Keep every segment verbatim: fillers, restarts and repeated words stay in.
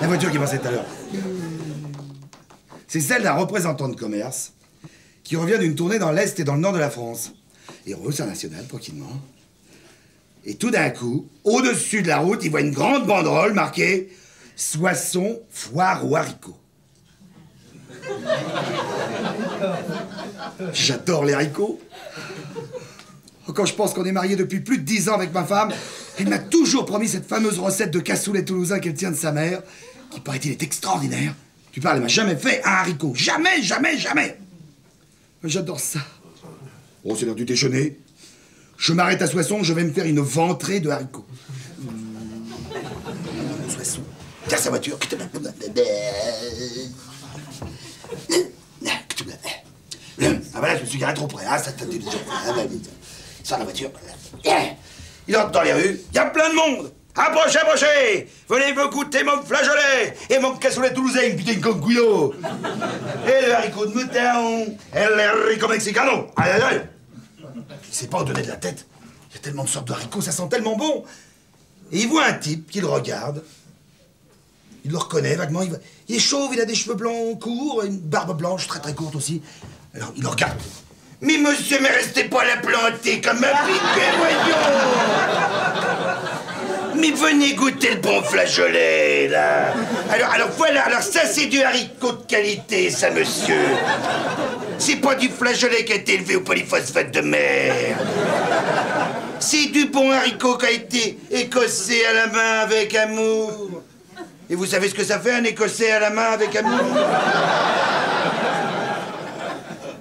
La voiture qui passait tout à l'heure. C'est celle d'un représentant de commerce qui revient d'une tournée dans l'Est et dans le Nord de la France. Il roule sur la nationale tranquillement. Et tout d'un coup, au-dessus de la route, il voit une grande banderole marquée « Soisson, foire aux haricots ». J'adore les haricots. Quand je pense qu'on est mariés depuis plus de dix ans avec ma femme, elle m'a toujours promis cette fameuse recette de cassoulet toulousain qu'elle tient de sa mère, qui paraît-il est extraordinaire. Tu parles, elle m'a jamais fait un haricot. Jamais, jamais, jamais. J'adore ça. Bon, c'est l'heure du déjeuner. Je m'arrête à Soisson, je vais me faire une ventrée de haricots. Mmh. Soisson, tiens sa voiture. Ah bah là, je me suis garé trop près, hein, ça t'a déjà fait. Il sort de la voiture. Il entre dans les rues, il y a plein de monde. Approchez, approchez. Venez me goûter mon flageolet et mon cassoulet toulousain, putain de concouillot. Et le haricot de mouton, et le haricot mexicano. Aïe, aïe, aïe. Il sait pas en donner de la tête. Il y a tellement de sortes de haricots, ça sent tellement bon. Et il voit un type qui le regarde. Il le reconnaît vaguement. Il, va... il est chauve, il a des cheveux blancs courts, une barbe blanche très très courte aussi. Alors il le regarde. Mais monsieur, mais restez pas à la planter comme un piquet, voyons. Mais venez goûter le bon flageolet, là. Alors, alors voilà, alors ça c'est du haricot de qualité, ça, monsieur. C'est pas du flageolet qui a été élevé au polyphosphate de mer. C'est du bon haricot qui a été écossais à la main avec amour. Et vous savez ce que ça fait, un écossais à la main avec amour?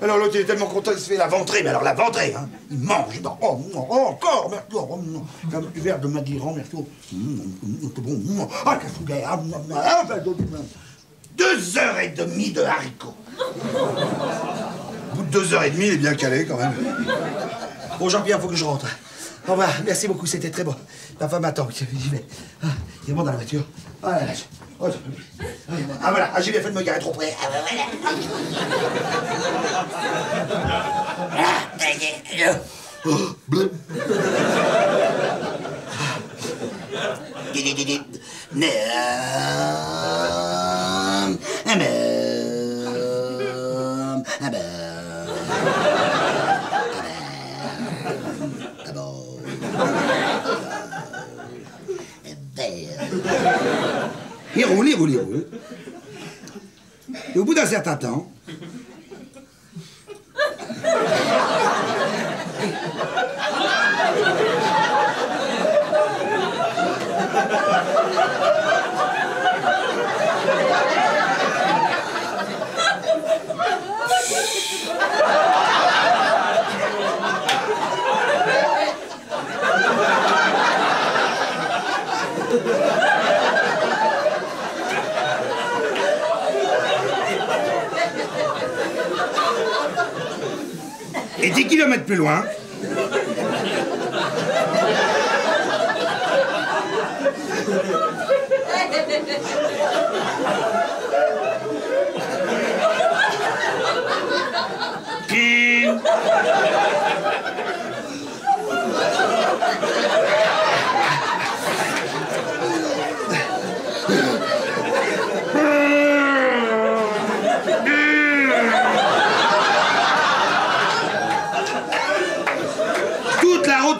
Alors l'autre, il est tellement content, il se fait la ventrée, mais alors la ventrée, hein. Il mange, il dit, oh, oh, encore, merci, oh, j'ai un petit verre de Madiran, merci, oh, c'est bon, ah, cassoulet, ah, ah, ah, deux heures et demie de haricots. Au bout de deux heures et demie, il est bien calé, quand même. Bon, Jean-Pierre, faut que je rentre. Au revoir, merci beaucoup, c'était très bon. La femme attend, j'y vais. Ah, il est bon dans la voiture. Oh là là, oh, ah voilà, ah, j'ai bien fait de me garer trop près. Ah, voilà. Il roule, il roule, il roule. Et au bout d'un certain temps, et dix kilomètres plus loin,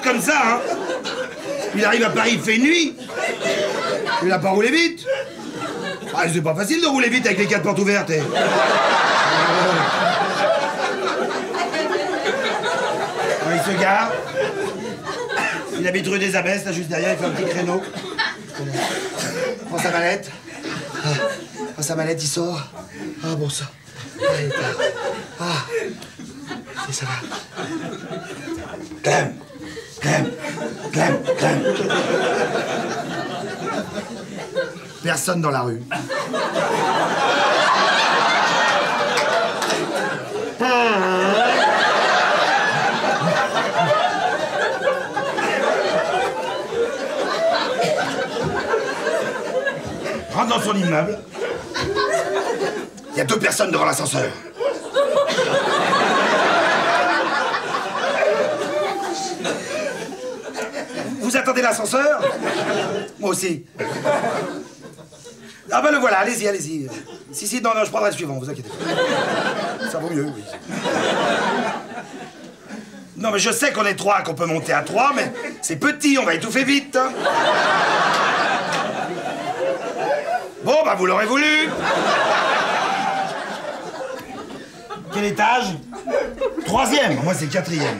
comme ça, hein. Il arrive à Paris, il fait nuit. Il a pas roulé vite. Ah, c'est pas facile de rouler vite avec les quatre portes ouvertes. Et... Euh... il se gare. Il habite rue des Abbesses, là, juste derrière, il fait un petit créneau. Il prend sa mallette. Il prend sa mallette, il sort. Ah, bon sang. Ah, et ça va. Clam. Clem, Clem, Clem. Personne dans la rue. Rentre dans son immeuble. Il y a deux personnes devant l'ascenseur. Vous vous attendez l'ascenseur? Moi aussi. Ah ben le voilà, allez-y, allez-y. Si, si, non, non, je prendrai le suivant, vous inquiétez pas. Ça vaut mieux, oui. Non, mais je sais qu'on est trois, qu'on peut monter à trois, mais c'est petit, on va étouffer vite. Bon, bah vous l'aurez voulu. Quel étage? Troisième. Moi, c'est quatrième.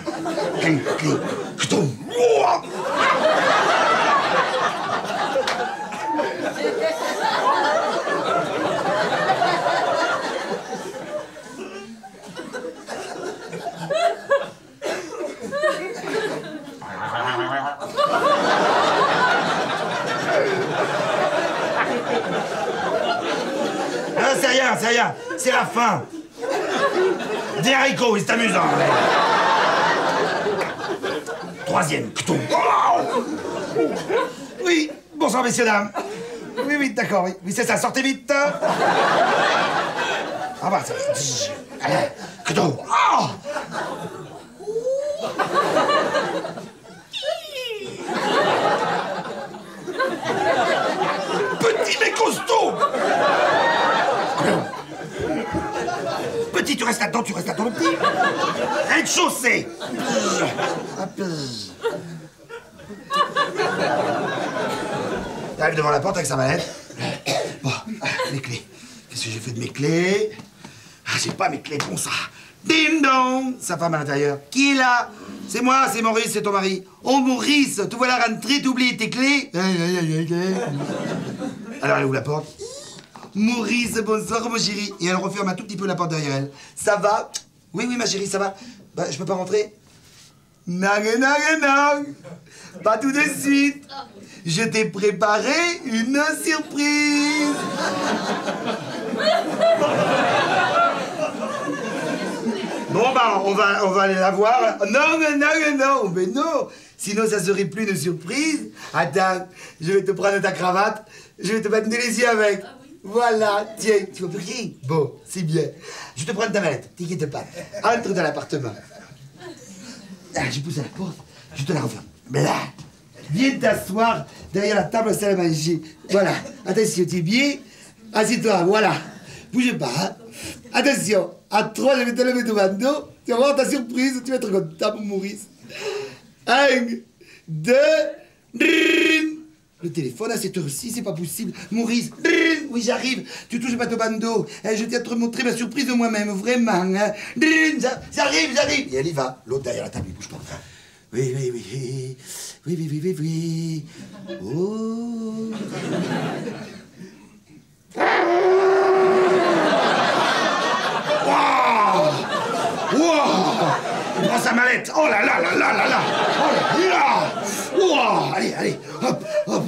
Ah, c'est rien, c'est rien, c'est la fin. Des haricots, c'est amusant. Troisième, couteau. Oui, bonsoir, messieurs, dames. Oui, oui, d'accord, oui. Oui, c'est ça, sortez vite. Ah bah, ça... Allez, couteau. Oh. Petit mais costaud. Petit, tu restes là-dedans, tu restes là-dedans, le petit. Rez-de-chaussée. T'arrives devant la porte avec sa mallette. Bon, les clés. Qu'est-ce que j'ai fait de mes clés? Ah, j'ai pas mes clés, bon ça. Ding dong. Sa femme à l'intérieur. Qui est là? C'est moi, c'est Maurice, c'est ton mari. Oh Maurice, te voilà rentré, t'oublies tes clés. Alors, elle ouvre la porte. Maurice, bonsoir, mon chéri. Et elle referme un tout petit peu la porte derrière elle. Ça va? Oui, oui, ma chérie, ça va. Bah, je peux pas rentrer? Nang, nang, nang. Pas tout de suite. Je t'ai préparé une surprise. Bon, bah, on va, on va aller la voir. Non, non, non, non, mais non. Sinon, ça serait plus une surprise. Attends, je vais te prendre ta cravate. Je vais te battre les yeux avec. Voilà, tiens, tu vois rien. Bon, c'est bien. Je te prends ta mallette, t'inquiète pas. Entre dans l'appartement. Ah, je pousse à la porte, je te la referme. Là, viens t'asseoir derrière la table salle à manger. Voilà, attention, t'es bien. Assieds-toi, voilà. Bougez pas, hein. Attention, à trois, je vais te lever devant nous. Tu vas voir ta surprise, tu vas être content pour Maurice. Un, deux, rin. Le téléphone à cette heure-ci, c'est pas possible. Maurice, rin. Oui, j'arrive. Tu touches pas ton bandeau. Je tiens à te montrer ma surprise de moi-même, vraiment. Rin. J'arrive, j'arrive. Et elle y va. L'autre derrière la table, il bouge pas. Oui, oui, oui. Oui, oui, oui, oui, oui. Oh. Wow! Prends sa mallette! Oh là là là là là là! Oh là là! Wow! Allez, allez! Hop! Hop!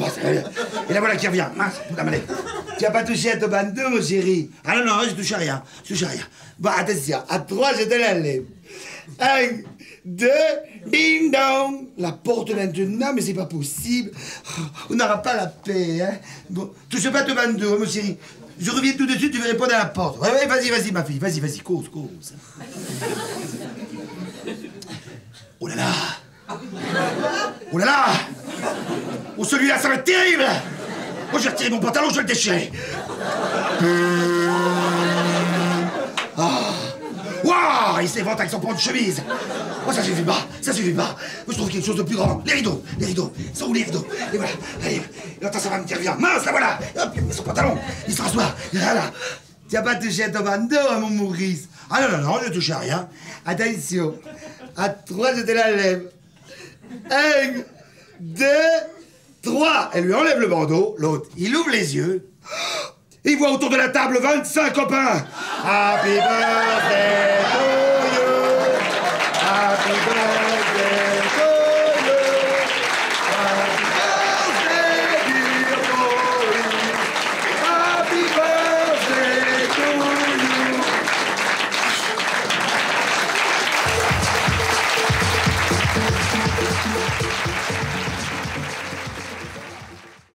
Et la voilà qui revient! Mince! La mallette! Tu n'as pas touché à ton bandeau, mon chéri! Ah non, non, je touche à rien! Je touche à rien! Bon, attention! À trois, je te l'enlève! Un, deux, ding dong! La porte maintenant, mais c'est pas possible! On n'aura pas la paix, hein! Bon, touche pas à ton bandeau, mon chéri! Je reviens tout de suite, tu vas répondre à la porte. Ouais, ouais, vas-y, vas-y, ma fille, vas-y, vas-y, cause, cause. Oh là là! Oh là là! Oh, celui-là, ça va être terrible! Oh, je vais retirer mon pantalon, je vais le déchirer! Ah! Waouh! Il s'évente avec son pan de chemise! Oh, ça suffit pas! Ça suffit pas! Je trouve quelque chose de plus grand! Les rideaux! Les rideaux! Ils sont où les rideaux? Et voilà! Allez! Et attends, ça va me dire, viens! Mince, là voilà! Hop! Son pantalon! Il se rassoit! Voilà! Tu n'as pas touché à ton bandeau, hein, mon Maurice! Ah non, non, non, je ne touche à rien! Attention! À trois, je te la lève! Un, deux, trois! Elle lui enlève le bandeau, l'autre, il ouvre les yeux. Il voit autour de la table vingt-cinq copains. Happy birthday!